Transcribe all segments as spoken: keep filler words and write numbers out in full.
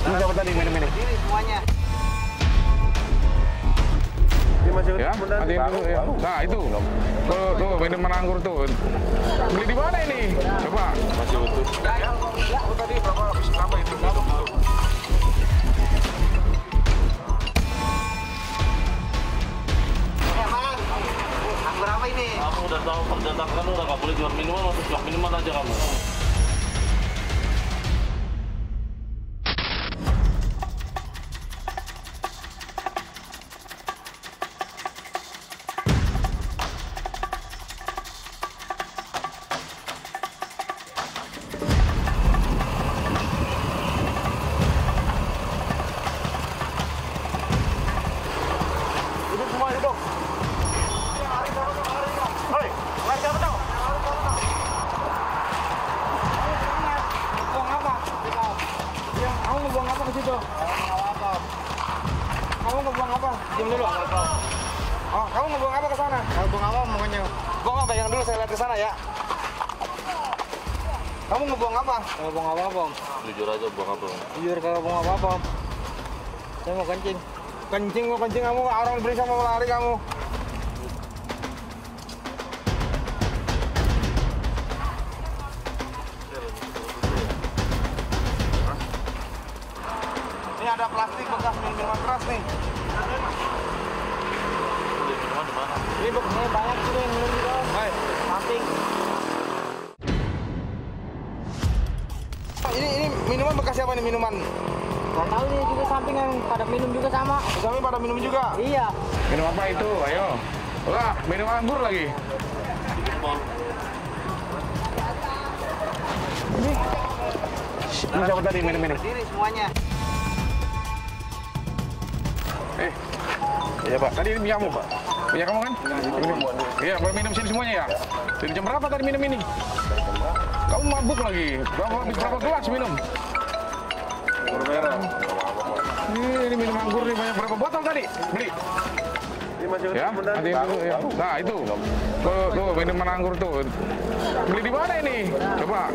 Ini siapa tadi main-main? Ini semuanya. Ya, nanti dulu ya. Nah, itu. Tuh, tuh, bener menganggur tuh. Beli di mana ini? Coba. Masih utuh. Ya, aku tadi berapa habis berapa itu? Berapa ini? Kamu udah tahu perjatakan udah nggak boleh jual minuman, masuk jual minuman aja kamu. Kamu ngebuang apa? Diam dulu. Oh, kamu ngebuang apa ke sana? Kamu ngebuang apa mau ngenyel? Gua nggak bayang dulu, saya lihat ke sana ya. Kamu ngebuang apa? Saya ngebuang apa, Bang? Jujur aja, buang apa? Jujur kalau buang apa, Bang? Saya mau kencing. Kencing, mau kencing kamu, orang beli sama lari kamu. Ada plastik bekas minuman keras nih. Minuman di mana? Ini bekasnya banyak sini minum di dalam. Hai, samping. Ini ini minuman bekas siapa nih minuman? Gak tahu nih juga samping yang pada minum juga sama. Samping pada minum juga. Iya. Minum apa itu? Ayo. Wah, minum anggur lagi. Ini. Ini siapa tadi minum-minum? Diri semuanya. Eh, iya Pak. Tadi punya kamu Pak. Punya kamu kan? Iya, boleh minum sini semuanya ya. Dari jam berapa tadi minum ini? Kamu mabuk lagi. Berapa, berapa gelas minum? Berapa? Ini, ini minum anggur nih banyak berapa botol tadi? Beli. Ya, nanti dulu ya. Nah itu, tuh, tuh minuman anggur tuh. Beli di mana ini? Coba.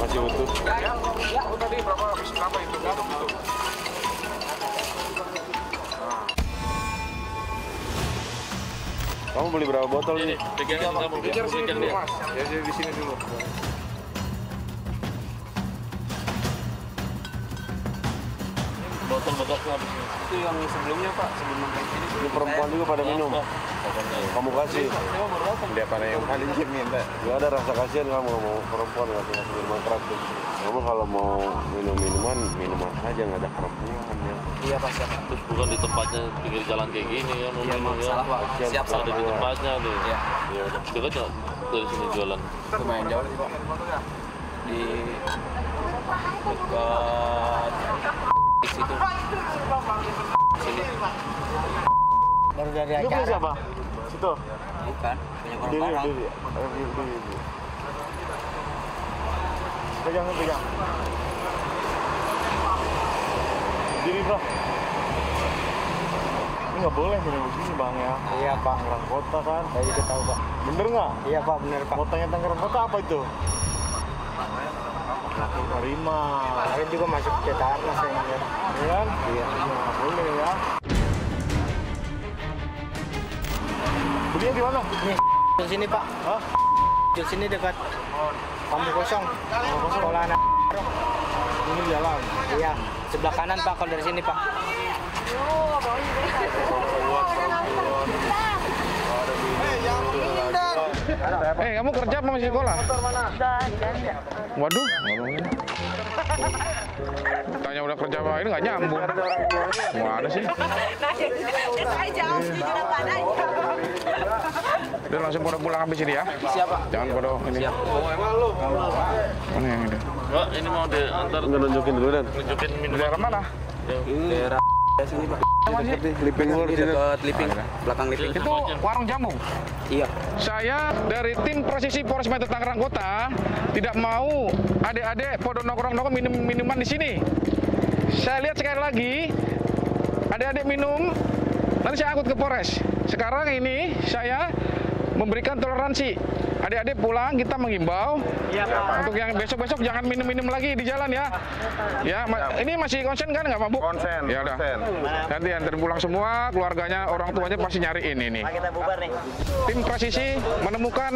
Masih utuh. Ya, ya. Oh, tadi berapa habis berapa itu? Berapa itu? Nah. Kamu beli berapa botol ini? Tiga botol. Pikir sini dulu mas. Ya, jadi di sini dulu. Botol-botol habis ini. Itu yang sebelumnya Pak, sebelum makan ini. Ini perempuan juga pada minum. Kamu kasih. Dia pada yang paling jamin, Pak. Gak ada rasa kasihan kamu mau perempuan ngasih ngasih minuman keras. Kamu kalau mau minum minuman, minuman aja nggak ada perempuan ya. Iya Pak, siap. Terus bukan di tempatnya pinggir jalan kayak gini ya, mau minum ya. Siap, siap. Ada di tempatnya deh. Iya. Iya. Dekat nggak dari sini jualan? Lumayan jauh sih Pak. Di dekat di situ. Sini. Baru dari acara. Itu punya siapa? Situ? Bukan, punya orang-orang. Diri, diri, diri, diri. Pegang, pegang. Diri, bro. Ini nggak boleh minum begini, Bang, ya? Iya, Pak. Tangerang Kota, kan? Saya juga tahu, Pak. Bener nggak? Iya, Pak, bener, Pak. Kotanya Tangerang Kota apa itu? Harimau. Harimau juga masuk ke tanah, saya ingat. Iya? Iya. Nggak boleh, ya. Belinya di mana? Nih, di sini Pak. Hah? Di sini dekat kampung kosong. Sekolah anak. Ini jalan. Iya, sebelah kanan Pak kalau dari sini Pak. Oh, baik. Eh, kamu kerja apa masih sekolah? Waduh. Tanya udah kerja apa ini nggak nyambung. Mana sih? Udah langsung pada pulang habis ini ya. Siapa? Jangan pada ini. Mana yang ini? Oh, ini mau diantar. Nunjukin dulu dan. Nunjukin daerah mana? Daerah sini Pak. Liping dekat Liping, belakang Liping. Itu warung jamu. Iya. Saya dari tim Presisi Polres Metro Tangerang Kota tidak mau adik-adik podo nongkrong-nongkrong minum minuman di sini. Saya lihat sekali lagi adik-adik minum, nanti saya angkut ke Polres. Sekarang ini saya memberikan toleransi. Adik-adik pulang, kita menghimbau ya, untuk yang besok-besok jangan minum-minum lagi di jalan ya. Ya, ma ini masih konsen kan, nggak mabuk? Konsen. Ya udah. Nanti antar pulang semua, keluarganya, orang tuanya pasti nyariin ini. Kita bubar nih. Tim Presisi menemukan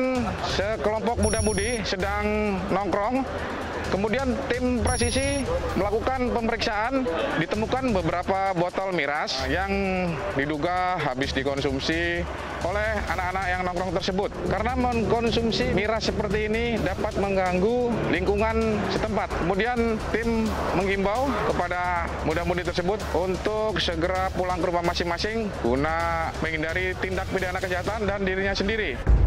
sekelompok muda-mudi sedang nongkrong. Kemudian tim Presisi melakukan pemeriksaan, ditemukan beberapa botol miras yang diduga habis dikonsumsi oleh anak-anak yang nongkrong tersebut. Karena mengkonsumsi miras seperti ini dapat mengganggu lingkungan setempat. Kemudian tim menghimbau kepada muda-mudi tersebut untuk segera pulang ke rumah masing-masing guna menghindari tindak pidana kejahatan dan dirinya sendiri.